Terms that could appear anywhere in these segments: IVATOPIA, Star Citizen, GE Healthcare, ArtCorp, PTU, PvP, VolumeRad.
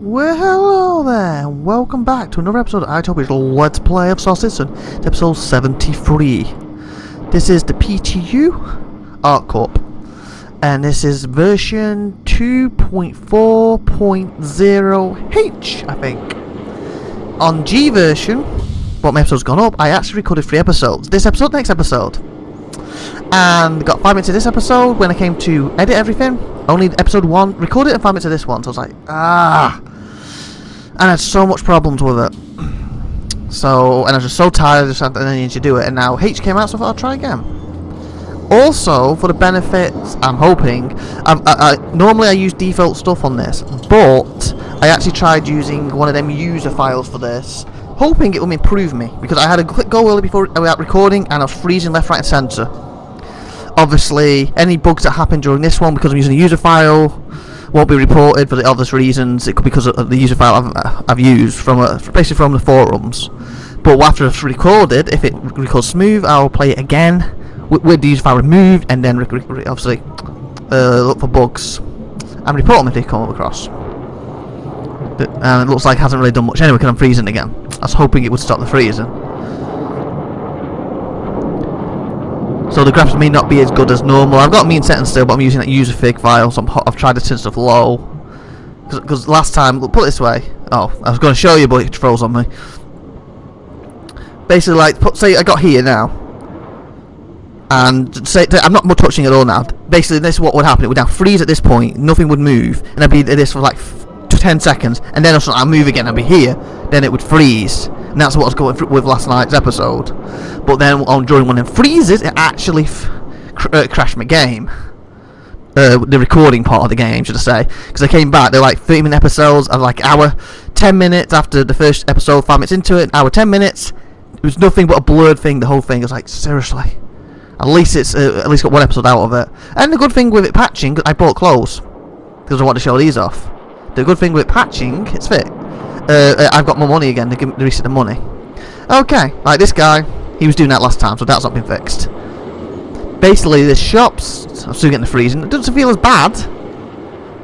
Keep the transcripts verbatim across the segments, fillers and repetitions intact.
Well, hello there, and welcome back to another episode of IVATOPIA's Let's Play of Star Citizen. It's episode seventy-three. This is the P T U, ArtCorp, and this is version two point four point zero H, I think. On G version, what my episode's gone up, I actually recorded three episodes. This episode, next episode. And got five minutes of this episode when I came to edit everything. Only episode one recorded and five minutes of this one, so I was like, ah, and I had so much problems with it. So, and I was just so tired, I just had the need to do it. And now H came out, so I thought I'd try again. Also, for the benefits, I'm hoping. Um, I, I, normally I use default stuff on this, but I actually tried using one of them user files for this, hoping it will improve me, because I had a quick go early before without recording, and I was freezing left, right, and centre. Obviously, any bugs that happen during this one, because I'm using a user file, won't be reported for the obvious reasons. It could be because of the user file I've, I've used from a, basically from the forums. But after it's recorded, if it records smooth, I'll play it again with, with the user file removed, and then obviously uh, look for bugs and report them if they come across. But, and it looks like it hasn't really done much anyway because I'm freezing again. I was hoping it would stop the freezing. So the graphs may not be as good as normal. I've got mean settings still, but I'm using that user fig file, so I'm hot. I've tried to turn stuff low. Because last time, put it this way. Oh, I was going to show you, but it froze on me. Basically, like, put, say I got here now, and say I'm not touching at all now. Basically, this is what would happen. It would now freeze at this point. Nothing would move, and I'd be at this for like ten seconds, and then I'll move again. I'd be here. Then it would freeze. And that's what I was going through with last night's episode. But then on during one of them freezes, it actually f cr uh, crashed my game. Uh, the recording part of the game, should I say. Because I came back, they're like thirty minute episodes, of like hour, ten minutes after the first episode, five minutes into it, hour, ten minutes. It was nothing but a blurred thing, the whole thing. I was like, seriously. At least it's uh, at least got one episode out of it. And the good thing with it patching, I bought clothes. Because I want to show these off. The good thing with it patching, it's fit. Uh, I've got more money again. They give me the reset of money. Okay, like this guy, he was doing that last time, so that's not been fixed. Basically, the shops. I'm still getting the freezing. It doesn't feel as bad.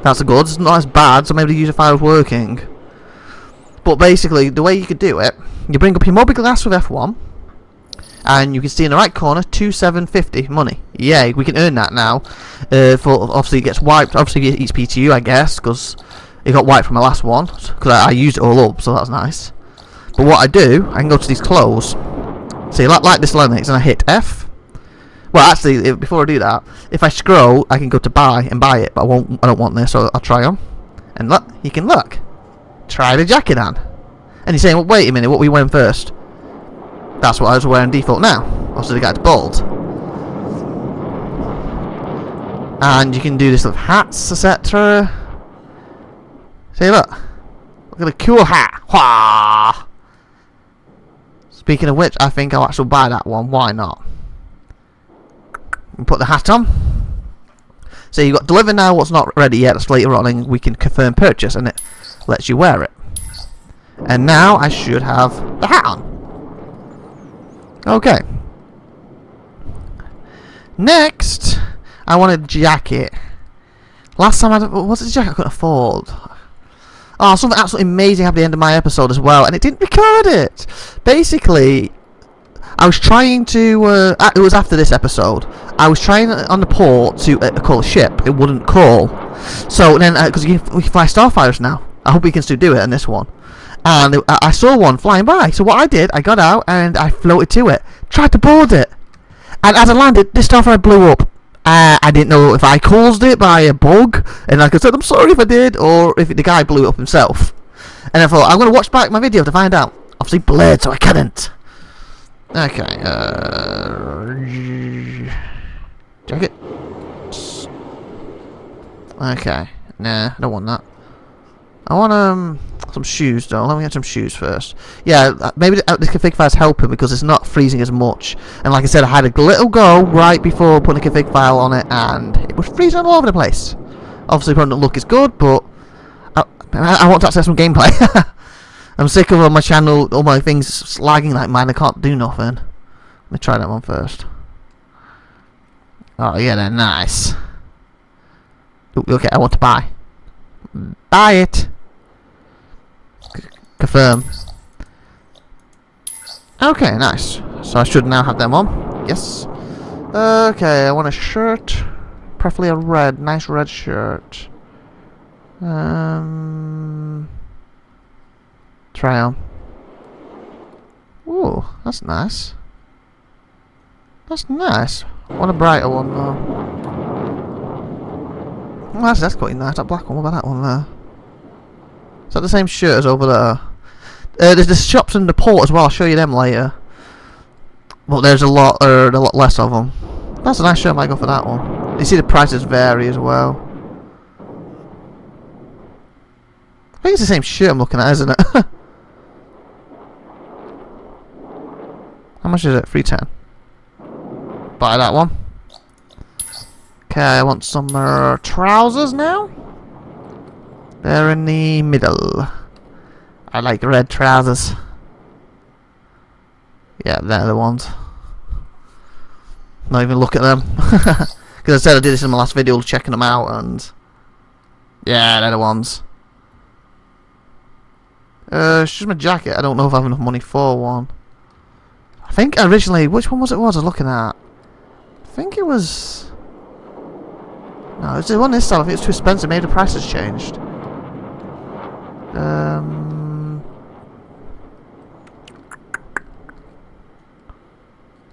That's a good. It's not as bad. So maybe the user file is working. But basically, the way you could do it, you bring up your mobile glass with F one, and you can see in the right corner two seven fifty money. Yay, we can earn that now. Uh, for obviously it gets wiped. Obviously it eats P T U, I guess, because it got wiped from my last one, because I, I used it all up, so that's nice. But what I do, I can go to these clothes. See, like, like this Lennox, and I hit F. Well, actually, if, before I do that, if I scroll, I can go to buy and buy it, but I won't. I don't want this, so I'll try on. And look, you can look. Try the jacket on. And you're saying, well, wait a minute, what were you wearing first? That's what I was wearing default now. Obviously, the guy's bald. And you can do this with hats, et cetera. See, look. Look at the cool hat. Wah! Speaking of which, I think I'll actually buy that one. Why not? Put the hat on. So you've got deliver now what's not ready yet. That's later on, and we can confirm purchase, and it lets you wear it. And now I should have the hat on. Okay. Next, I want a jacket. Last time I had, what's this jacket I couldn't afford? Oh, something absolutely amazing happened at the end of my episode as well, and it didn't record it! Basically, I was trying to, uh, it was after this episode, I was trying on the port to uh, call a ship, it wouldn't call. So then, because uh, we can fly Starfires now, I hope we can still do it in this one. And I saw one flying by, so what I did, I got out and I floated to it, tried to board it, and as I landed, this Starfire blew up. Uh, I didn't know if I caused it by a bug, and like I said, I'm sorry if I did, or if the guy blew it up himself. And I thought, I'm going to watch back my video to find out. Obviously blurred, so I couldn't. Okay, uh... jacket. Okay, nah, I don't want that. I want, um, some shoes, though. Let me get some shoes first. Yeah, maybe the, the config file's helping because it's not freezing as much. And like I said, I had a little go right before putting the config file on it, and it was freezing all over the place. Obviously, probably the look is good, but I, I want to access some gameplay. I'm sick of all my channel, all my things lagging like mine. I can't do nothing. Let me try that one first. Oh, yeah, they're nice. Okay, I want to buy. Buy it. Confirm. Okay, nice. So I should now have them on. Yes. Okay, I want a shirt. Preferably a red, nice red shirt. Um, try on. Ooh, that's nice. That's nice. I want a brighter one though. Well, that's, that's quite nice, that black one. What about that one there? Is that the same shirt as over there? Uh, there's the shops in the port as well, I'll show you them later. But there's a lot, uh, a lot less of them. That's a nice shirt, I might go for that one. You see the prices vary as well. I think it's the same shirt I'm looking at, isn't it? How much is it? three ten. Buy that one. Okay, I want some uh, trousers now. They're in the middle. I like red trousers. Yeah, they're the ones. Not even look at them. Because I said I did this in my last video, checking them out, and yeah, they're the ones. Uh, it's just my jacket. I don't know if I have enough money for one. I think originally, which one was it was I was looking at? I think it was... No, it's the one this time. I think it's too expensive. Maybe the price has changed. Um...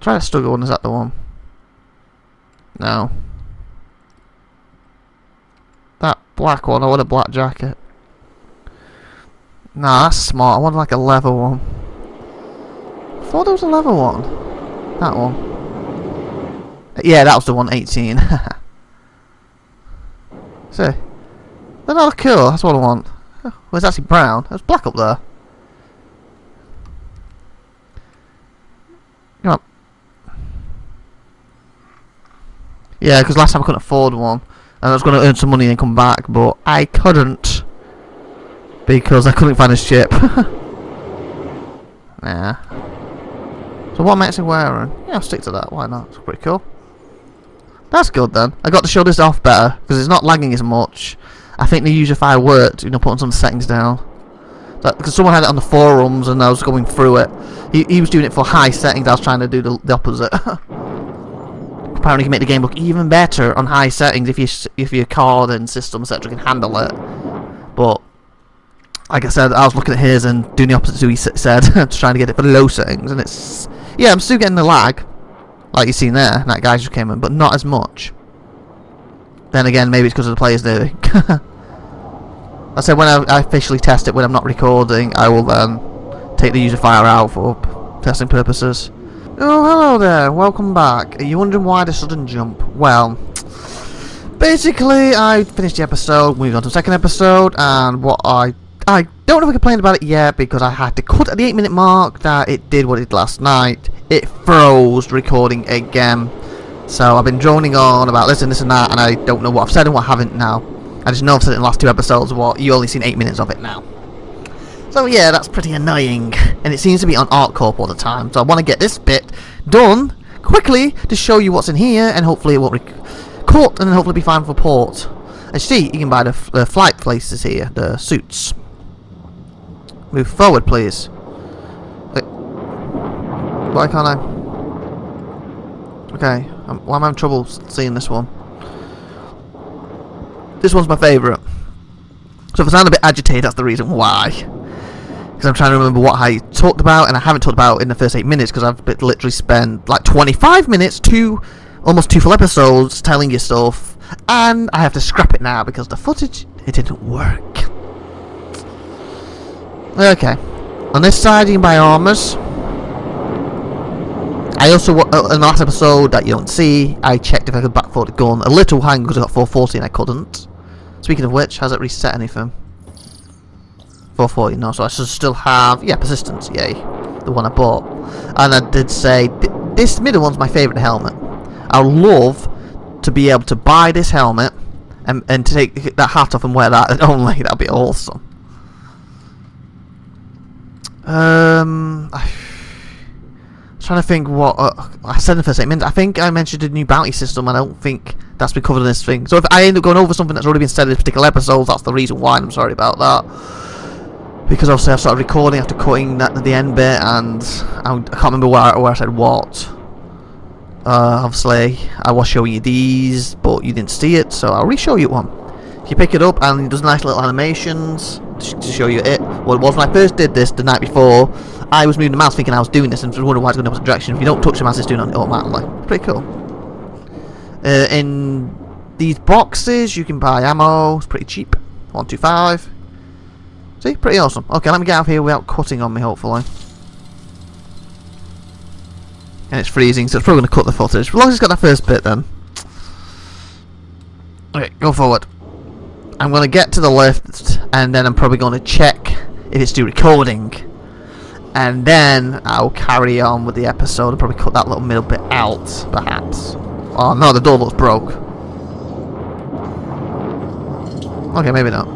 Try the Stugger one, is that the one? No. That black one, I want a black jacket. Nah, that's smart, I want like a leather one. I thought there was a leather one. That one. Yeah, that was the one, eighteen. See? They're not cool, that's what I want. Well, it's actually brown, there's black up there. Come on. Yeah, because last time I couldn't afford one, and I was going to earn some money and come back, but I couldn't because I couldn't find a ship. Nah. So what am I actually wearing? Yeah, I'll stick to that. Why not? It's pretty cool. That's good then. I got to show this off better because it's not lagging as much. I think the UserFile worked. You know, putting some settings down. Because someone had it on the forums and I was going through it. He, he was doing it for high settings. I was trying to do the, the opposite. Apparently you can make the game look even better on high settings if you if your card and system etc can handle it, but like I said, I was looking at his and doing the opposite to what he said, trying to get it for low settings, and it's yeah, I'm still getting the lag, like you've seen there. That guy just came in, but not as much. Then again, maybe it's because of the players doing. I said when I, I officially test it, when I'm not recording, I will then um, take the user file out for testing purposes. Oh, hello there, welcome back. Are you wondering why the sudden jump? Well, basically I finished the episode, moved on to the second episode, and what I... I don't know if I complained about it yet, because I had to cut at the eight minute mark that it did what it did last night. It froze recording again. So I've been droning on about this and this and that, and I don't know what I've said and what I haven't now. I just know I've said it in the last two episodes, what you only seen eight minutes of it now. So yeah, that's pretty annoying, and it seems to be on ArtCorp all the time, so I want to get this bit done quickly to show you what's in here, and hopefully it won't record, and then hopefully be fine for port. As you see, you can buy the, the flight places here, the suits. Move forward, please. Wait. Why can't I? Okay, I'm, well, I'm having trouble seeing this one. This one's my favourite. So if I sound a bit agitated, that's the reason why. Because I'm trying to remember what I talked about, and I haven't talked about in the first eight minutes because I've literally spent like twenty-five minutes, two, almost two full episodes telling you stuff, and I have to scrap it now because the footage, it didn't work. Okay, on this side you can buy armors. I also, in the last episode that you don't see, I checked if I could back forward the gun a little hang because I got four forty and I couldn't. Speaking of which, has it reset anything? four forty, no, so I should still have, yeah, persistence, yay, the one I bought. And I did say, th this middle one's my favourite helmet. I would love to be able to buy this helmet and, and to take that hat off and wear that only, that would be awesome. Um, I'm trying to think what, uh, I said in the first eight minutes, I think I mentioned a new bounty system, and I don't think that's been covered in this thing. So if I end up going over something that's already been said in this particular episode, that's the reason why, and I'm sorry about that. because obviously I've started recording after cutting that the end bit, and I, I can't remember where, where I said what. Uh, obviously I was showing you these, but you didn't see it, so I'll re-show you one. You pick it up and it does nice little animations to show you it. Well, it was when I first did this the night before, I was moving the mouse thinking I was doing this and was wondering why it's going in the opposite direction. If you don't touch the mouse, it's doing it automatically. It's pretty cool. Uh, in these boxes you can buy ammo. It's pretty cheap. one two five. See? Pretty awesome. Okay, let me get out of here without cutting on me, hopefully. And it's freezing, so it's probably going to cut the footage. As long as it's got that first bit, then. Okay, go forward. I'm going to get to the left, and then I'm probably going to check if it's still recording. And then I'll carry on with the episode and probably cut that little middle bit out, perhaps. Oh no, the door looks broke. Okay, maybe not.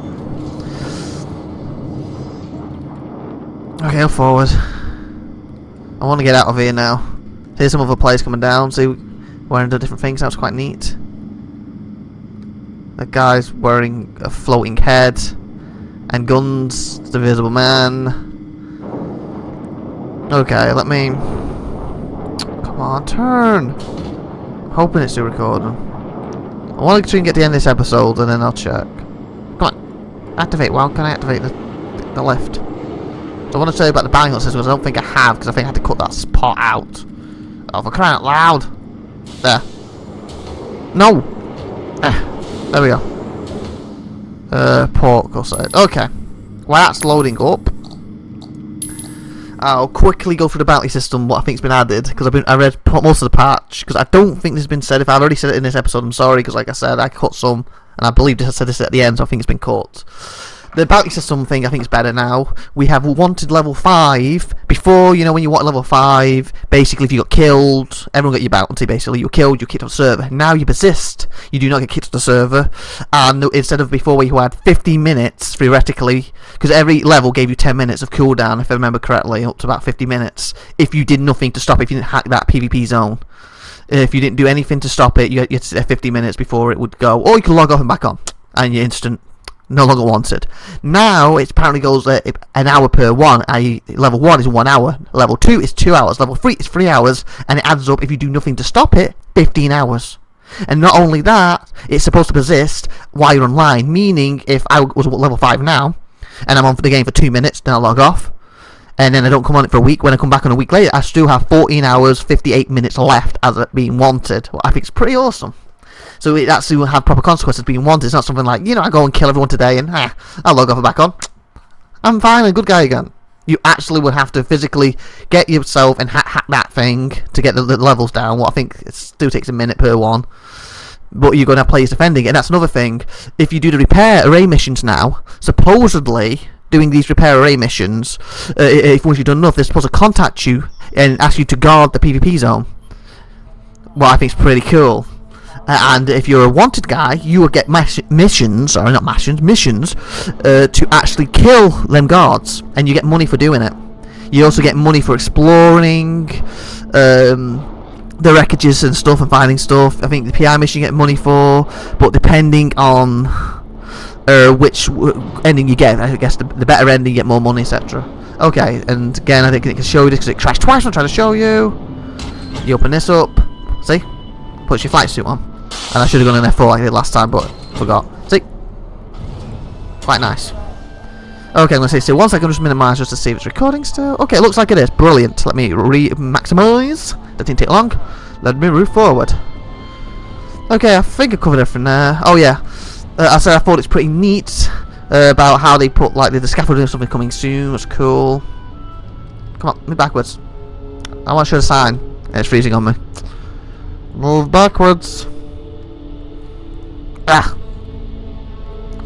Okay, I'll forward. I want to get out of here now. Here's some other players coming down, see, wearing the different things. That was quite neat. That guy's wearing a floating head and guns. The Invisible Man. Okay, let me. Come on, turn. I'm hoping it's still recording. I want to try and get to the end of this episode, and then I'll check. Come on, activate. Well, can I activate the the lift? So I want to tell you about the bangle system because I don't think I have, because I think I had to cut that spot out. Oh, for crying out loud! There. No. Eh. There we go. Uh, pork or something. Okay. While that's loading up, I'll quickly go through the bounty system, what I think's been added, because I've been I read most of the patch, because I don't think this has been said. If I've already said it in this episode, I'm sorry, because like I said, I cut some, and I believe I said this at the end, so I think it's been cut. The bounty system thing, I think, is better now. We have wanted level five. Before, you know, when you want level five, basically if you got killed, everyone got your bounty, basically. You were killed, you were kicked off the server. Now you persist. You do not get kicked off the server. And instead of before where you had fifty minutes, theoretically, because every level gave you ten minutes of cooldown, if I remember correctly, up to about fifty minutes, if you did nothing to stop it, if you didn't hack that PvP zone. If you didn't do anything to stop it, you had to stay fifty minutes before it would go. Or you could log off and back on, and you're instant. No longer wanted. Now it apparently goes uh, an hour per one. that is, level one is one hour. Level two is two hours. Level three is three hours, and it adds up. If you do nothing to stop it, fifteen hours. And not only that, it's supposed to persist while you're online. Meaning, if I was at level five now, and I'm on for the game for two minutes, then I log off, and then I don't come on it for a week. When I come back on a week later, I still have fourteen hours, fifty-eight minutes left as it being wanted. Well, I think it's pretty awesome. So it actually will have proper consequences being wanted. It's not something like, you know, I go and kill everyone today and ah, I'll log off and back on. I'm finally a good guy again. You actually would have to physically get yourself and ha hack that thing to get the, the levels down. What I think it still takes a minute per one. But you're going to have players defending it. And that's another thing. If you do the repair array missions now, supposedly doing these repair array missions, uh, if once you've done enough, they're supposed to contact you and ask you to guard the PvP zone. Well, I think it's pretty cool. Uh, and if you're a wanted guy, you will get missions, sorry, not missions, missions, uh, to actually kill them guards, and you get money for doing it. You also get money for exploring um, the wreckages and stuff and finding stuff. I think the P I mission you get money for, but depending on uh, which ending you get, I guess the, the better ending you get more money, et cetera. Okay, and again, I think it can show you this because it crashed twice. I'm trying to show you. You open this up, see? Puts your flight suit on, and I should have gone in there for like I did last time, but forgot. See, quite nice. Okay, I'm gonna say so. One second, just minimise just to see if it's recording still. Okay, it looks like it is. Brilliant. Let me re-maximise. That didn't take long. Let me move forward. Okay, I think I covered everything there. Oh yeah, uh, I said I thought it's pretty neat uh, about how they put like the, the scaffolding or something coming soon. That's cool. Come on, move backwards. I want to show the sign. Yeah, it's freezing on me. Move backwards. Ah!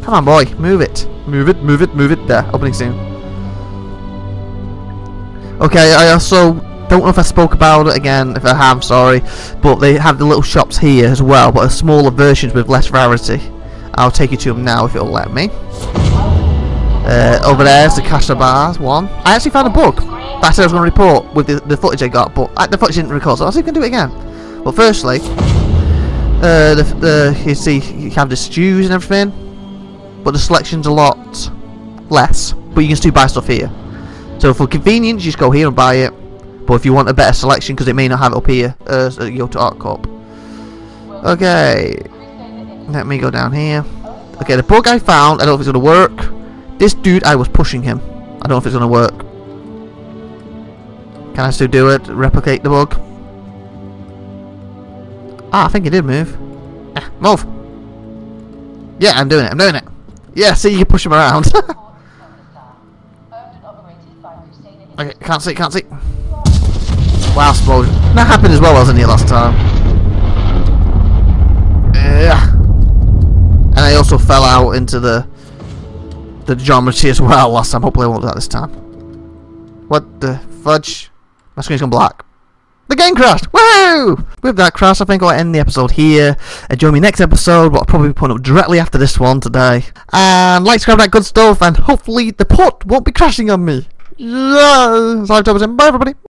Come on, boy. Move it. Move it, move it, move it. There. Opening soon. Okay, I also don't know if I spoke about it again. If I have, sorry. But they have the little shops here as well, but are smaller versions with less rarity. I'll take you to them now if it'll let me. Uh, over there's the cash bars one. I actually found a bug that I said I was going to report with the, the footage I got, but uh, the footage didn't record, so I'll see if I can do it again. Well, firstly, uh, the, the, you see, you have the stews and everything, but the selection's a lot less. but you can still buy stuff here. So for convenience, you just go here and buy it. But if you want a better selection, because it may not have it up here, uh, so you go to ArtCorp. Okay, let me go down here. Okay, the bug I found, I don't know if it's going to work. This dude, I was pushing him. I don't know if it's going to work. Can I still do it? Replicate the bug? Ah, I think it did move. Eh, move! Yeah, I'm doing it, I'm doing it. Yeah, see, you can push him around. Okay, can't see, can't see. Wow, explosion. That happened as well, wasn't it, last time? Yeah. And I also fell out into the the geometry as well last time. Hopefully I won't do that this time. What the fudge? My screen's gone black. The game crashed! Woohoo! With that crash, I think I'll end the episode here. Uh, join me next episode, but I'll probably be putting up directly after this one today. And like, subscribe, that good stuff, and hopefully the port won't be crashing on me. Yeah, it's IVATOPIA. Bye, everybody.